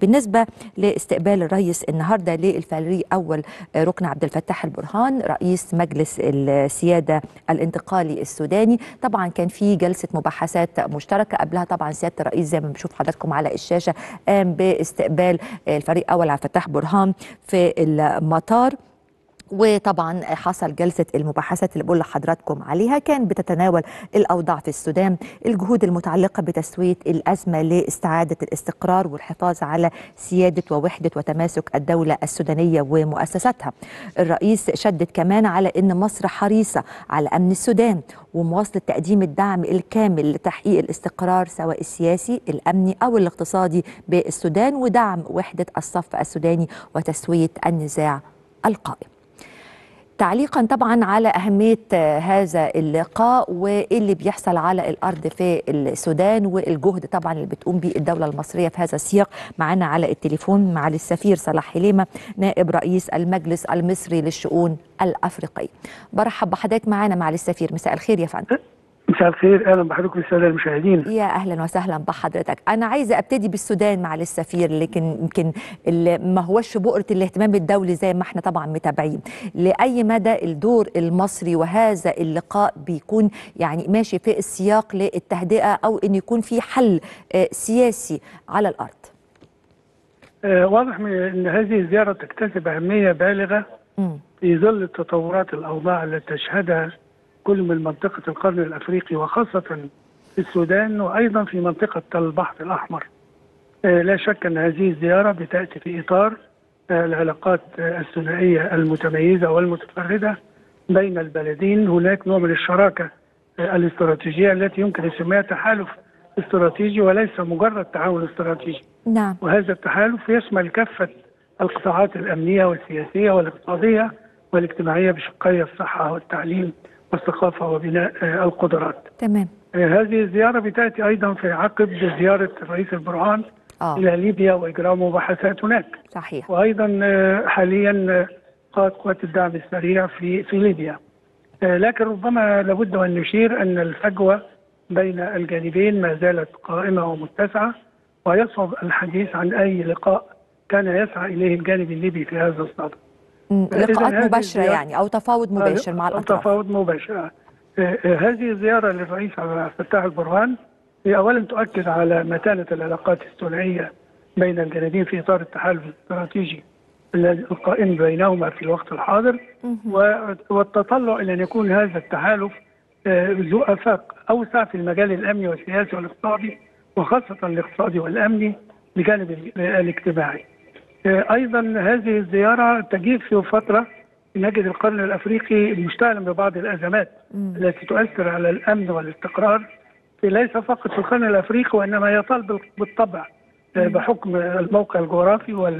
بالنسبة لاستقبال الرئيس النهاردة للفعلي أول ركن عبد الفتاح البرهان رئيس مجلس السيادة الانتقالي السوداني، طبعا كان في جلسة مباحثات مشتركة قبلها. طبعا سيادة الرئيس زي ما بنشوف حضراتكم على الشاشة قام باستقبال الفريق أول عبد الفتاح برهان في المطار، وطبعا حصل جلسة المباحثات اللي بقول لحضراتكم عليها، كان بتتناول الأوضاع في السودان، الجهود المتعلقة بتسوية الأزمة لاستعادة الاستقرار والحفاظ على سيادة ووحدة وتماسك الدولة السودانية ومؤسساتها. الرئيس شدد كمان على أن مصر حريصة على أمن السودان ومواصلة تقديم الدعم الكامل لتحقيق الاستقرار سواء السياسي الأمني أو الاقتصادي بالسودان، ودعم وحدة الصف السوداني وتسوية النزاع القائم. تعليقا طبعا على أهمية هذا اللقاء واللي بيحصل على الأرض في السودان والجهد طبعا اللي بتقوم به الدولة المصرية في هذا السياق، معنا على التليفون معالي السفير صلاح حليمة نائب رئيس المجلس المصري للشؤون الأفريقية. برحب بحضرتك معنا معالي السفير، مساء الخير يا فندم. مساء الخير، اهلا بحضرتك والساده المشاهدين. يا اهلا وسهلا بحضرتك. انا عايزه ابتدي بالسودان معالي السفير، لكن يمكن ما هوش في بؤره الاهتمام الدولي زي ما احنا طبعا متابعين. لاي مدى الدور المصري وهذا اللقاء بيكون يعني ماشي في السياق للتهدئه او ان يكون في حل سياسي على الارض؟ واضح ان هذه الزياره تكتسب اهميه بالغه في ظل تطورات الاوضاع التي تشهدها كل من منطقة القرن الأفريقي وخاصة في السودان وأيضا في منطقة البحر الأحمر. لا شك أن هذه الزيارة بتأتي في إطار العلاقات الثنائية المتميزة والمتفردة بين البلدين. هناك نوع من الشراكة الاستراتيجية التي يمكن سماها تحالف استراتيجي وليس مجرد تعاون استراتيجي. نعم. وهذا التحالف يشمل كافة القطاعات الأمنية والسياسية والاقتصادية والاجتماعية بشقي الصحة والتعليم والثقافة وبناء القدرات. تمام. هذه الزيارة بتأتي أيضا في عقب زيارة الرئيس البرهان إلى ليبيا وإجراء مباحثات هناك. صحيح. وأيضا حاليا قائد قوات الدعم السريع في ليبيا. لكن ربما لابد أن نشير أن الفجوة بين الجانبين ما زالت قائمة ومتسعة، ويصعب الحديث عن أي لقاء كان يسعى إليه الجانب الليبي في هذا الصدد. لقاءات مباشرة يعني أو تفاوض مباشر مع الأطراف. أو تفاوض مباشر. هذه الزيارة للرئيس عبد الفتاح البرهان هي أولا تؤكد على متانة العلاقات الثنائية بين الجانبين في إطار التحالف الاستراتيجي القائم بينهما في الوقت الحاضر، والتطلع إلى أن يكون هذا التحالف ذو آفاق أوسع في المجال الأمني والسياسي والاقتصادي، وخاصة الاقتصادي والأمني بجانب الاجتماعي. أيضا هذه الزيارة تجيء في فترة نجد القرن الأفريقي مشتعلا ببعض الأزمات التي تؤثر على الأمن والاستقرار ليس فقط في القرن الأفريقي، وإنما يطال بالطبع بحكم الموقع الجغرافي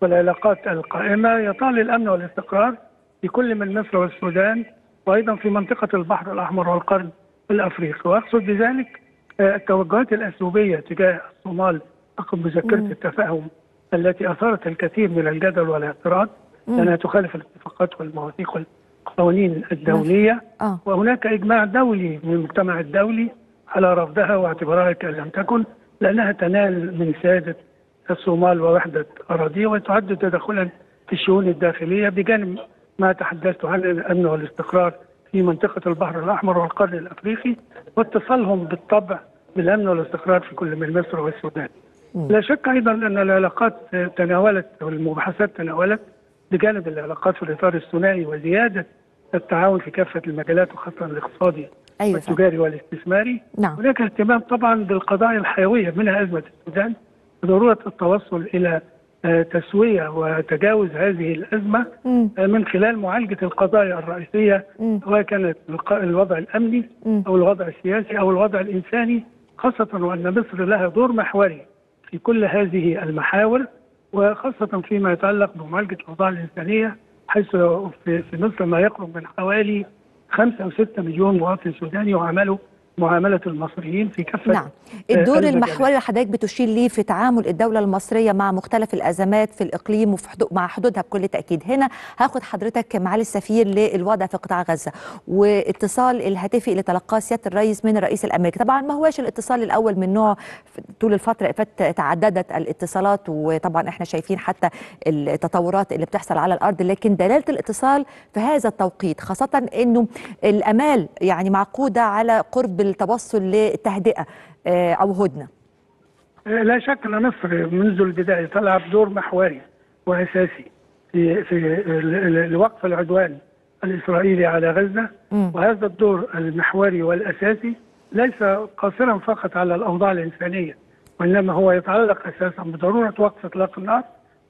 والعلاقات القائمة يطال الأمن والاستقرار في كل من مصر والسودان وأيضا في منطقة البحر الأحمر والقرن الأفريقي. وأقصد بذلك التوجهات الأسلوبية تجاه الصومال عقب مذكرة التفاهم التي أثارت الكثير من الجدل والاعتراض لأنها تخالف الاتفاقات والمواثيق والقوانين الدولية، وهناك إجماع دولي من المجتمع الدولي على رفضها واعتبارها كأن لم تكن، لأنها تنال من سيادة الصومال ووحدة أراضيها وتعد تدخلا في الشؤون الداخلية بجانب ما تحدثت عن الأمن والاستقرار في منطقة البحر الأحمر والقرن الأفريقي واتصالهم بالطبع بالأمن والاستقرار في كل من مصر والسودان. لا شك أيضا أن العلاقات تناولت والمباحثات تناولت بجانب العلاقات في الإطار الثنائي وزيادة التعاون في كافة المجالات وخاصة الاقتصادي والتجاري والاستثماري. نعم. هناك اهتمام طبعا بالقضايا الحيوية منها أزمة السودان وضرورة التوصل إلى تسوية وتجاوز هذه الأزمة من خلال معالجة القضايا الرئيسية سواء كانت الوضع الأمني أو الوضع السياسي أو الوضع الإنساني، خاصة وأن مصر لها دور محوري في كل هذه المحاور وخاصة فيما يتعلق بمعالجة الأوضاع الإنسانية، حيث في مصر ما يقرب من حوالي 5 أو 6 مليون مواطن سوداني يعاملوا معاملة المصريين في كافة. نعم، الدور المحوري اللي حضرتك بتشير ليه في تعامل الدولة المصرية مع مختلف الأزمات في الإقليم وفي مع حدودها بكل تأكيد. هنا هاخد حضرتك معالي السفير للوضع في قطاع غزة واتصال الهاتفي اللي تلقاه سيادة الرئيس من الرئيس الأمريكي. طبعا ما هواش الاتصال الأول من نوعه، طول الفترة تعددت الاتصالات، وطبعا احنا شايفين حتى التطورات اللي بتحصل على الأرض، لكن دلالة الاتصال في هذا التوقيت خاصة إنه الآمال يعني معقودة على قرب التوصل لتهدئة أو هدنة. لا شك أن مصر منذ البداية تلعب دور محوري وأساسي في الوقف العدوان الإسرائيلي على غزة، وهذا الدور المحوري والأساسي ليس قاصرا فقط على الأوضاع الإنسانية، وإنما هو يتعلق أساسا بضرورة وقف إطلاق النار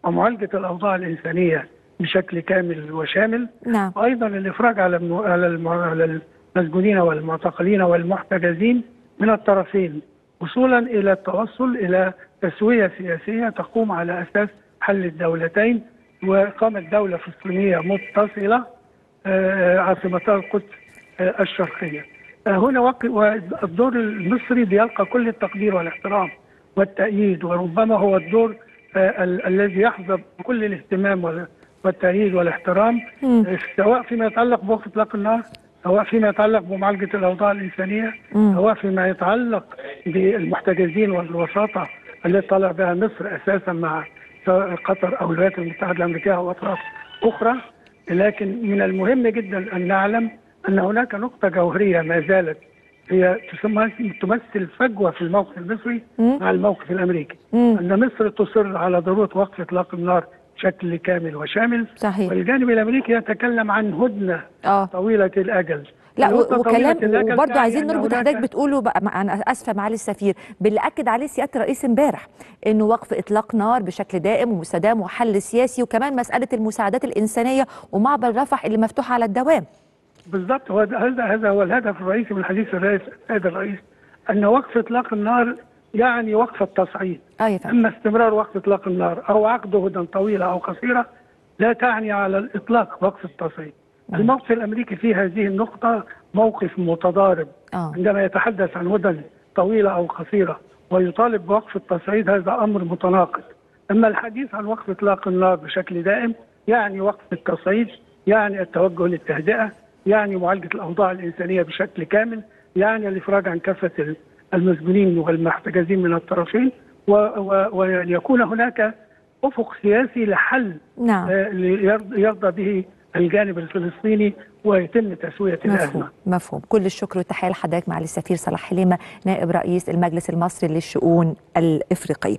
ومعالجة الأوضاع الإنسانية بشكل كامل وشامل. نعم. وأيضا الإفراج على المسجونين والمعتقلين والمحتجزين من الطرفين، وصولا إلى التوصل إلى تسوية سياسية تقوم على أساس حل الدولتين وإقامة دولة فلسطينية متصلة عاصمتها القدس الشرقية. هنا الدور المصري بيلقى كل التقدير والاحترام والتأييد، وربما هو الدور الذي يحظى بكل الاهتمام والتأييد والاحترام، سواء فيما يتعلق بوقف إطلاق النار، سواء فيما يتعلق بمعالجة الأوضاع الإنسانية، سواء فيما يتعلق بالمحتجزين والوساطة التي طلع بها مصر أساسا مع قطر أو الولايات المتحدة الأمريكية أو أطراف أخرى. لكن من المهم جدا أن نعلم أن هناك نقطة جوهرية ما زالت هي تمثل فجوة في الموقف المصري مع الموقف الأمريكي، أن مصر تصر على ضرورة وقف إطلاق النار بشكل كامل وشامل. صحيح. والجانب الأمريكي يتكلم عن هدنة طويلة الأجل. لا وكلام وبرضه عايزين نربط حضرتك بتقوله بقى، انا اسفه معالي السفير، باللي اكد عليه سياده الرئيس امبارح انه وقف اطلاق نار بشكل دائم ومستدام وحل سياسي، وكمان مساله المساعدات الانسانيه ومعبر رفح اللي مفتوح على الدوام. بالظبط، هذا هو الهدف الرئيسي من حديث الرئيس ان وقف اطلاق النار يعني وقف التصعيد. اما استمرار وقف اطلاق النار او عقده هدن طويله او قصيره لا تعني على الاطلاق وقف التصعيد. الموقف الامريكي في هذه النقطه موقف متضارب. عندما يتحدث عن هدن طويله او قصيره ويطالب بوقف التصعيد هذا امر متناقض، اما الحديث عن وقف اطلاق النار بشكل دائم يعني وقف التصعيد، يعني التوجه للتهدئه، يعني معالجه الاوضاع الانسانيه بشكل كامل، يعني الافراج عن كافه المسجونين والمحتجزين من الطرفين، وأن يكون هناك افق سياسي لحل. نعم. يرضى به الجانب الفلسطيني ويتم تسوية الأزمة. مفهوم. كل الشكر والتحية لحضرتك معالي السفير صلاح حليمة، نائب رئيس المجلس المصري للشؤون الإفريقية.